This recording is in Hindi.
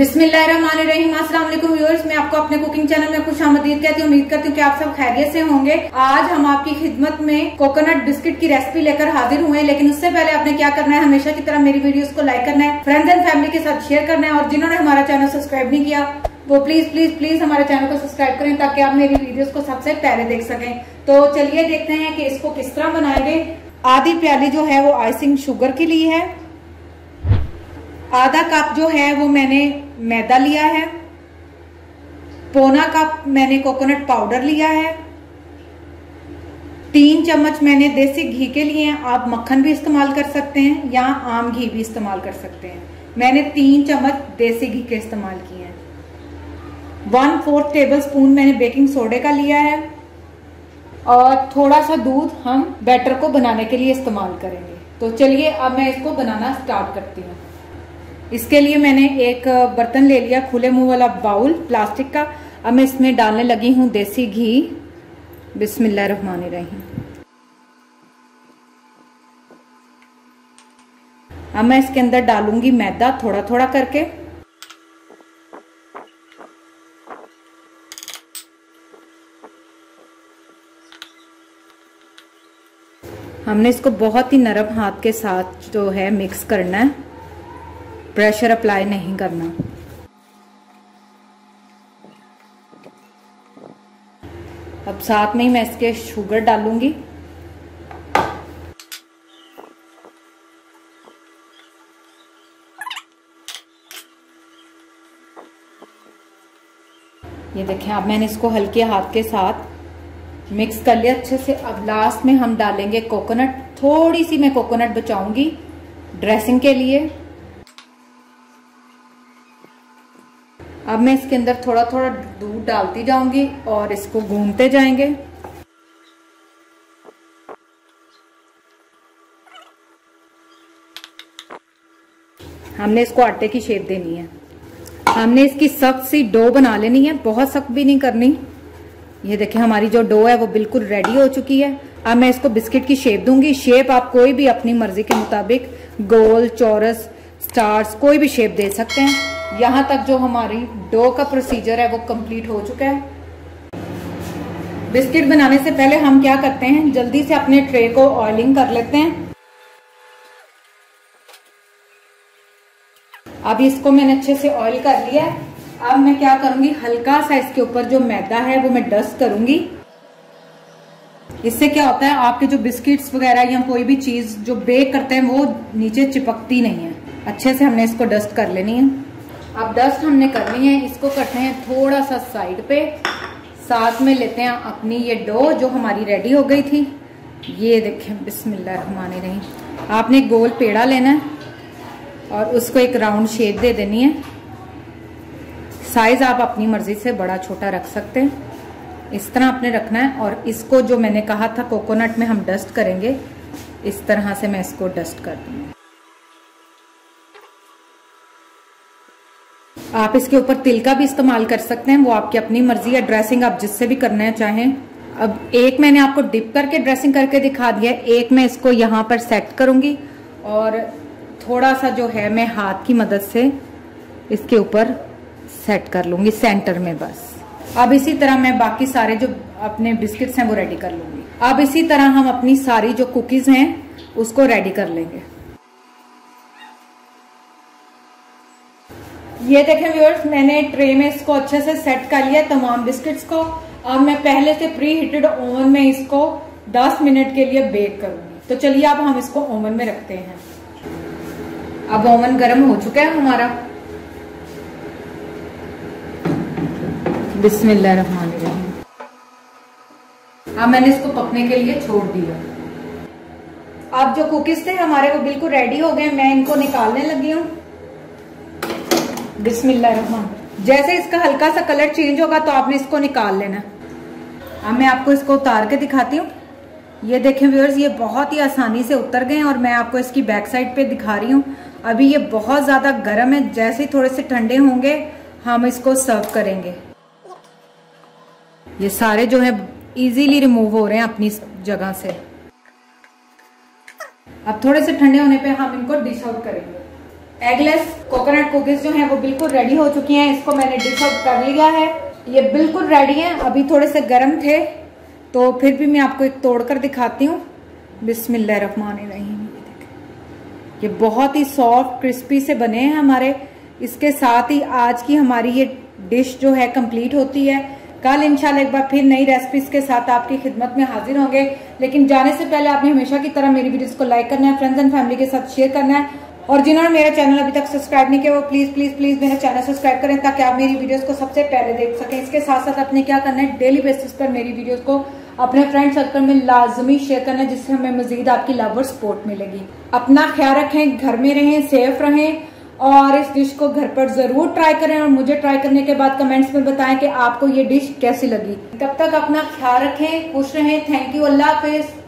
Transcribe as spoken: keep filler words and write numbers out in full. बिस्मिल्लाहिर्रहमानिर्रहीम। अस्सलाम वालेकुम व्यूअर्स, मैं आपको अपने कुकिंग चैनल में खुश आमदीद कहती हूँ। उम्मीद करती हूँ कि आप सब खैरियत से होंगे। आज हम आपकी खिदमत में कोकोनट बिस्किट की रेसिपी लेकर हाजिर हुए हैं, लेकिन उससे पहले आपने क्या करना है, हमेशा की तरह मेरी वीडियोस को लाइक करना है, फ्रेंड्स एंड फैमिली के साथ शेयर करना है, और जिन्होंने हमारा चैनल सब्सक्राइब नहीं किया वो प्लीज प्लीज प्लीज हमारे चैनल को सब्सक्राइब करें ताकि आप मेरी वीडियोस को सबसे पहले देख सकें। तो चलिए देखते हैं कि इसको किस तरह बनाएंगे। आधी प्याली जो है वो आइसिंग शुगर के लिए है, आधा कप जो है वो मैंने मैदा लिया है, पौना कप मैंने कोकोनट पाउडर लिया है, तीन चम्मच मैंने देसी घी के लिए हैं। आप मक्खन भी इस्तेमाल कर सकते हैं या आम घी भी इस्तेमाल कर सकते हैं। मैंने तीन चम्मच देसी घी के इस्तेमाल किए हैं। वन फोर्थ टेबल स्पून मैंने बेकिंग सोडे का लिया है, और थोड़ा सा दूध हम बैटर को बनाने के लिए इस्तेमाल करेंगे। तो चलिए अब मैं इसको बनाना स्टार्ट करती हूँ। इसके लिए मैंने एक बर्तन ले लिया, खुले मुंह वाला बाउल प्लास्टिक का। अब मैं इसमें डालने लगी हूँ देसी घी। बिस्मिल्लाहिर्रहमानिर्रहीम। अब मैं इसके अंदर डालूंगी मैदा, थोड़ा थोड़ा करके। हमने इसको बहुत ही नरम हाथ के साथ जो है मिक्स करना है, प्रेशर अप्लाई नहीं करना। अब साथ में ही मैं इसके शुगर डालूंगी। ये देखें, अब मैंने इसको हल्के हाथ के साथ मिक्स कर लिया अच्छे से। अब लास्ट में हम डालेंगे कोकोनट। थोड़ी सी मैं कोकोनट बचाऊंगी ड्रेसिंग के लिए। अब मैं इसके अंदर थोड़ा थोड़ा दूध डालती जाऊंगी और इसको घूमते जाएंगे। हमने इसको आटे की शेप देनी है। हमने इसकी सख्त सी डो बना लेनी है, बहुत सख्त भी नहीं करनी। ये देखिए हमारी जो डो है वो बिल्कुल रेडी हो चुकी है। अब मैं इसको बिस्किट की शेप दूंगी। शेप आप कोई भी अपनी मर्जी के मुताबिक, गोल, चौरस, स्टार्स, कोई भी शेप दे सकते हैं। यहाँ तक जो हमारी डो का प्रोसीजर है वो कंप्लीट हो चुका है। बिस्किट बनाने से पहले हम क्या करते हैं, जल्दी से अपने ट्रे को ऑयलिंग कर लेते हैं। अब इसको मैंने अच्छे से ऑयल कर लिया है। अब मैं क्या करूंगी, हल्का सा इसके ऊपर जो मैदा है वो मैं डस्ट करूंगी। इससे क्या होता है, आपके जो बिस्किट्स वगैरह या कोई भी चीज जो बेक करते हैं वो नीचे चिपकती नहीं है। अच्छे से हमने इसको डस्ट कर लेनी है। अब डस्ट हमने करनी है, इसको करते हैं थोड़ा सा साइड पे। साथ में लेते हैं अपनी ये डो जो हमारी रेडी हो गई थी। ये देखें, बिस्मिल्लाहिर्रहमानिर्रहीम। आपने गोल पेड़ा लेना है और उसको एक राउंड शेप दे देनी है। साइज आप अपनी मर्जी से बड़ा छोटा रख सकते हैं। इस तरह आपने रखना है, और इसको जो मैंने कहा था कोकोनट में हम डस्ट करेंगे, इस तरह से मैं इसको डस्ट कर दूँगी। आप इसके ऊपर तिल का भी इस्तेमाल कर सकते हैं, वो आपकी अपनी मर्जी है। ड्रेसिंग आप जिससे भी करना चाहें। अब एक मैंने आपको डिप करके ड्रेसिंग करके दिखा दिया, एक मैं इसको यहाँ पर सेट करूँगी, और थोड़ा सा जो है मैं हाथ की मदद से इसके ऊपर सेट कर लूँगी सेंटर में बस। अब इसी तरह मैं बाकी सारे जो अपने बिस्किट्स हैं वो रेडी कर लूँगी। अब इसी तरह हम अपनी सारी जो कुकीज़ हैं उसको रेडी कर लेंगे। ये देखें व्यूअर्स, मैंने ट्रे में इसको अच्छे से सेट कर लिया तमाम बिस्किट्स को। अब मैं पहले से प्री हीटेड ओवन में इसको दस मिनट के लिए बेक करूंगी। तो चलिए अब हम इसको ओवन में रखते हैं। अब ओवन गर्म हो चुका है हमारा। बिस्मिल्लाहिर्रहमानिर्रहीम। अब मैंने इसको पकने के लिए छोड़ दिया। अब जो कुकीज थे हमारे वो बिल्कुल रेडी हो गए। मैं इनको निकालने लगी हूँ। बिस्मिल्लाहिर्रहमान। जैसे इसका हल्का सा कलर चेंज होगा तो आपने इसको निकाल लेना। अब मैं आपको इसको उतार के दिखाती हूँ। ये देखें व्यूअर्स, ये बहुत ही आसानी से उतर गए हैं, और मैं आपको इसकी बैक साइड पे दिखा रही हूँ। अभी ये बहुत ज़्यादा गर्म है, जैसे ही थोड़े से ठंडे होंगे हम इसको सर्व करेंगे। ये सारे जो है ईजीली रिमूव हो रहे हैं अपनी जगह से। अब थोड़े से ठंडे होने पर हम इनको डिश आउट करेंगे। एगलेस कोकोनट कुकीज जो हैं वो बिल्कुल रेडी हो चुकी हैं। इसको मैंने डिश आउट कर लिया है, ये बिल्कुल रेडी हैं। अभी थोड़े से गर्म थे तो फिर भी मैं आपको एक तोड़कर दिखाती हूँ। बिस्मिल्लाहिर्रहमानिर्रहीम, ये बहुत ही सॉफ्ट क्रिस्पी से बने हैं हमारे। इसके साथ ही आज की हमारी ये डिश जो है कंप्लीट होती है। कल इंशाल्लाह एक बार फिर नई रेसिपीज के साथ आपकी खिदमत में हाजिर होंगे। लेकिन जाने से पहले आपने हमेशा की तरह मेरी वीडियोस को लाइक करना है, फ्रेंड्स एंड फैमिली के साथ शेयर करना है, और जिन्होंने मेरा चैनल अभी तक सब्सक्राइब नहीं किया वो प्लीज प्लीज प्लीज मेरा चैनल सब्सक्राइब करें ताकि आप मेरी वीडियोस को सबसे पहले देख सकें। इसके साथ साथ आपने क्या करना है, डेली बेसिस पर मेरी वीडियोस को अपने फ्रेंड सर्कल में लाजमी शेयर करना है, जिससे हमें मजीद आपकी लव और सपोर्ट मिलेगी। अपना ख्याल रखें, घर में रहें, सेफ रहें, और इस डिश को घर पर जरूर ट्राई करें और मुझे ट्राई करने के बाद कमेंट्स में बताएं कि आपको ये डिश कैसी लगी। तब तक अपना ख्याल रखें, खुश रहें। थैंक यू, अल्लाह हाफिज।